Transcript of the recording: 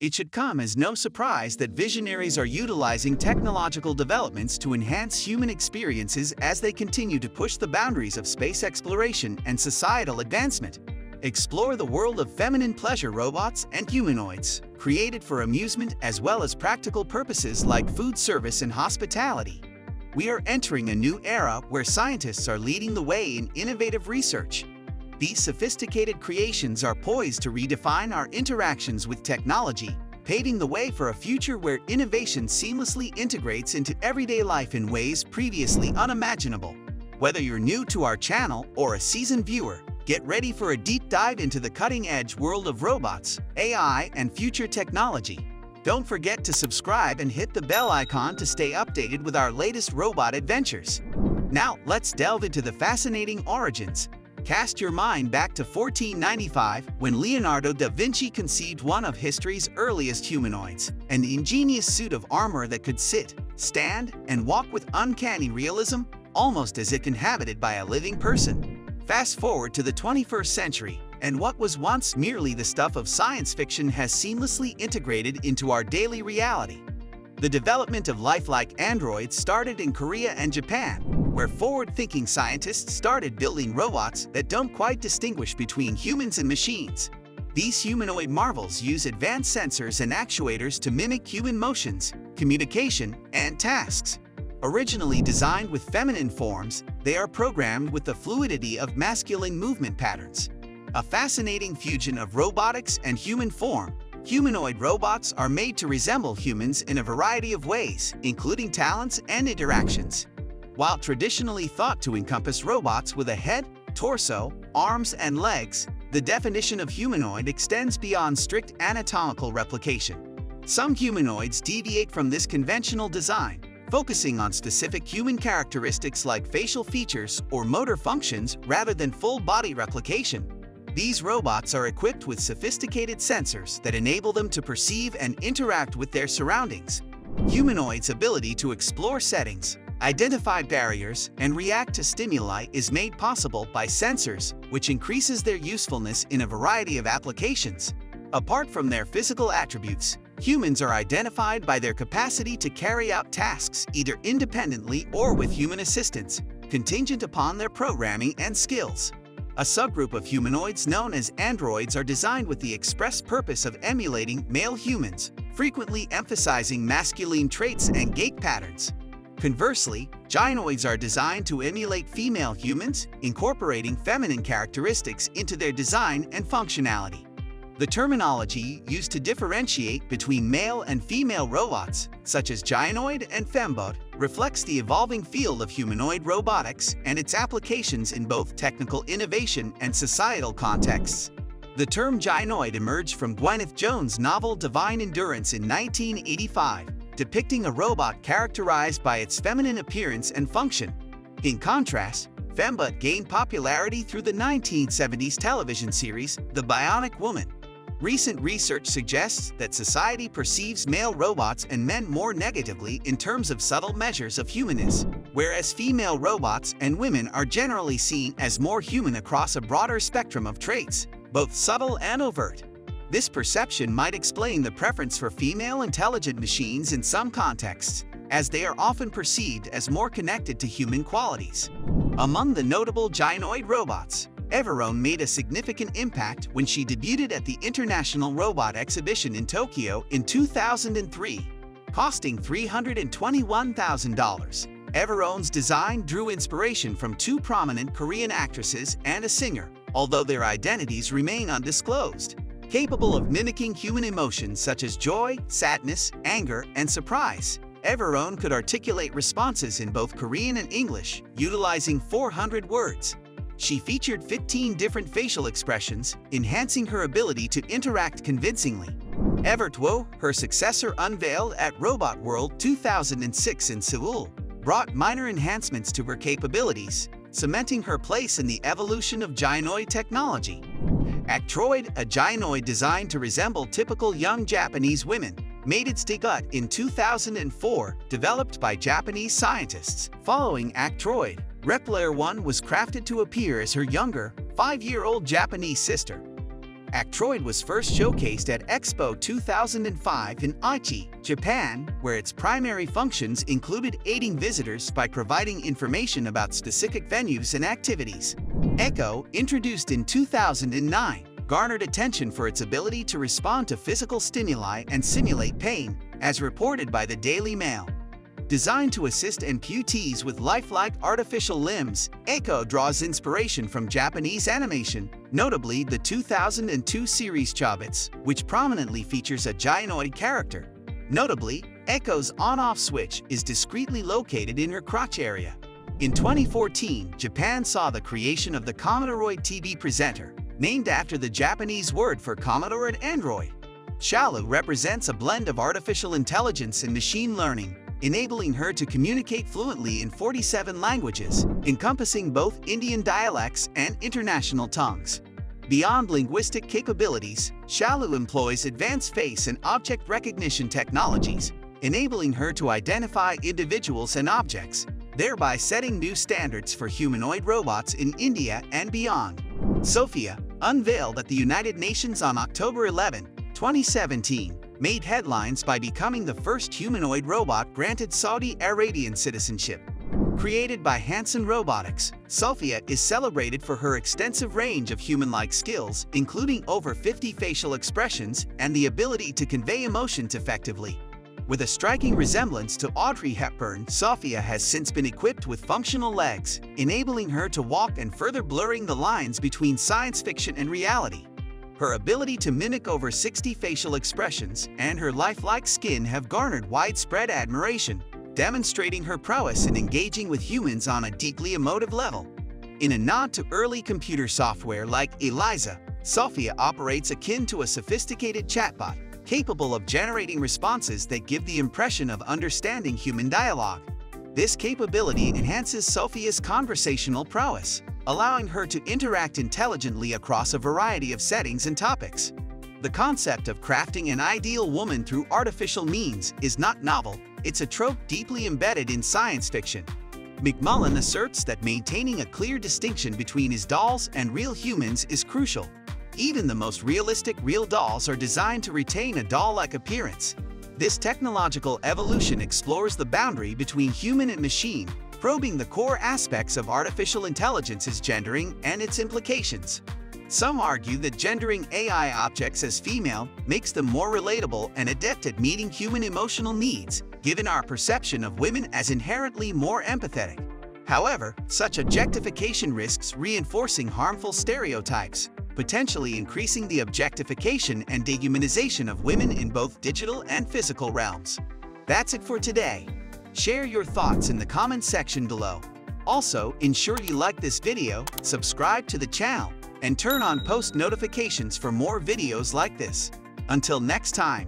It should come as no surprise that visionaries are utilizing technological developments to enhance human experiences as they continue to push the boundaries of space exploration and societal advancement. Explore the world of feminine pleasure robots and humanoids, created for amusement as well as practical purposes like food service and hospitality. We are entering a new era where scientists are leading the way in innovative research. These sophisticated creations are poised to redefine our interactions with technology, paving the way for a future where innovation seamlessly integrates into everyday life in ways previously unimaginable. Whether you're new to our channel or a seasoned viewer, get ready for a deep dive into the cutting-edge world of robots, AI, and future technology. Don't forget to subscribe and hit the bell icon to stay updated with our latest robot adventures. Now, let's delve into the fascinating origins. Cast your mind back to 1495, when Leonardo da Vinci conceived one of history's earliest humanoids, an ingenious suit of armor that could sit, stand, and walk with uncanny realism, almost as if inhabited by a living person. Fast forward to the 21st century, and what was once merely the stuff of science fiction has seamlessly integrated into our daily reality. The development of lifelike androids started in Korea and Japan, where forward-thinking scientists started building robots that don't quite distinguish between humans and machines. These humanoid marvels use advanced sensors and actuators to mimic human motions, communication, and tasks. Originally designed with feminine forms, they are programmed with the fluidity of masculine movement patterns. A fascinating fusion of robotics and human form, humanoid robots are made to resemble humans in a variety of ways, including talents and interactions. While traditionally thought to encompass robots with a head, torso, arms, and legs, the definition of humanoid extends beyond strict anatomical replication. Some humanoids deviate from this conventional design, focusing on specific human characteristics like facial features or motor functions rather than full-body replication. These robots are equipped with sophisticated sensors that enable them to perceive and interact with their surroundings. Humanoids' ability to explore settings, identify barriers, and react to stimuli is made possible by sensors, which increases their usefulness in a variety of applications. Apart from their physical attributes, humans are identified by their capacity to carry out tasks either independently or with human assistance, contingent upon their programming and skills. A subgroup of humanoids known as androids are designed with the express purpose of emulating male humans, frequently emphasizing masculine traits and gait patterns. Conversely, gynoids are designed to emulate female humans, incorporating feminine characteristics into their design and functionality. The terminology used to differentiate between male and female robots, such as gynoid and fembot, reflects the evolving field of humanoid robotics and its applications in both technical innovation and societal contexts. The term gynoid emerged from Gwyneth Jones' novel Divine Endurance in 1985. Depicting a robot characterized by its feminine appearance and function. In contrast, fembot gained popularity through the 1970s television series, The Bionic Woman. Recent research suggests that society perceives male robots and men more negatively in terms of subtle measures of humanness, whereas female robots and women are generally seen as more human across a broader spectrum of traits, both subtle and overt. This perception might explain the preference for female intelligent machines in some contexts, as they are often perceived as more connected to human qualities. Among the notable gynoid robots, Everon made a significant impact when she debuted at the International Robot Exhibition in Tokyo in 2003. Costing $321,000, Everon's design drew inspiration from two prominent Korean actresses and a singer, although their identities remain undisclosed. Capable of mimicking human emotions such as joy, sadness, anger, and surprise, Everon could articulate responses in both Korean and English, utilizing 400 words. She featured 15 different facial expressions, enhancing her ability to interact convincingly. Evertuo, her successor unveiled at Robot World 2006 in Seoul, brought minor enhancements to her capabilities, cementing her place in the evolution of gynoid technology. Actroid, a gynoid designed to resemble typical young Japanese women, made its debut in 2004, developed by Japanese scientists. Following Actroid, Repliee R1 was crafted to appear as her younger, 5-year-old Japanese sister. Actroid was first showcased at Expo 2005 in Aichi, Japan, where its primary functions included aiding visitors by providing information about specific venues and activities. Echo, introduced in 2009, garnered attention for its ability to respond to physical stimuli and simulate pain, as reported by the Daily Mail. Designed to assist amputees with lifelike artificial limbs, Echo draws inspiration from Japanese animation, notably the 2002 series Chobits, which prominently features a gynoid character. Notably, Echo's on-off switch is discreetly located in her crotch area. In 2014, Japan saw the creation of the Commodoroid TV presenter, named after the Japanese word for Commodore and Android. Shalu represents a blend of artificial intelligence and machine learning, enabling her to communicate fluently in 47 languages, encompassing both Indian dialects and international tongues. Beyond linguistic capabilities, Shalu employs advanced face and object recognition technologies, enabling her to identify individuals and objects, thereby setting new standards for humanoid robots in India and beyond. Sophia, unveiled at the United Nations on October 11, 2017, made headlines by becoming the first humanoid robot granted Saudi Arabian citizenship. Created by Hanson Robotics, Sophia is celebrated for her extensive range of human-like skills, including over 50 facial expressions and the ability to convey emotions effectively. With a striking resemblance to Audrey Hepburn, Sophia has since been equipped with functional legs, enabling her to walk and further blurring the lines between science fiction and reality. Her ability to mimic over 60 facial expressions and her lifelike skin have garnered widespread admiration, demonstrating her prowess in engaging with humans on a deeply emotive level. In a nod to early computer software like Eliza, Sophia operates akin to a sophisticated chatbot, capable of generating responses that give the impression of understanding human dialogue. This capability enhances Sophia's conversational prowess, allowing her to interact intelligently across a variety of settings and topics. The concept of crafting an ideal woman through artificial means is not novel, it's a trope deeply embedded in science fiction. McMullen asserts that maintaining a clear distinction between his dolls and real humans is crucial. Even the most realistic real dolls are designed to retain a doll-like appearance. This technological evolution explores the boundary between human and machine, probing the core aspects of artificial intelligence's gendering and its implications. Some argue that gendering AI objects as female makes them more relatable and adept at meeting human emotional needs, given our perception of women as inherently more empathetic. However, such objectification risks reinforcing harmful stereotypes, potentially increasing the objectification and dehumanization of women in both digital and physical realms. That's it for today. Share your thoughts in the comments section below. Also, ensure you like this video, subscribe to the channel, and turn on post notifications for more videos like this. Until next time.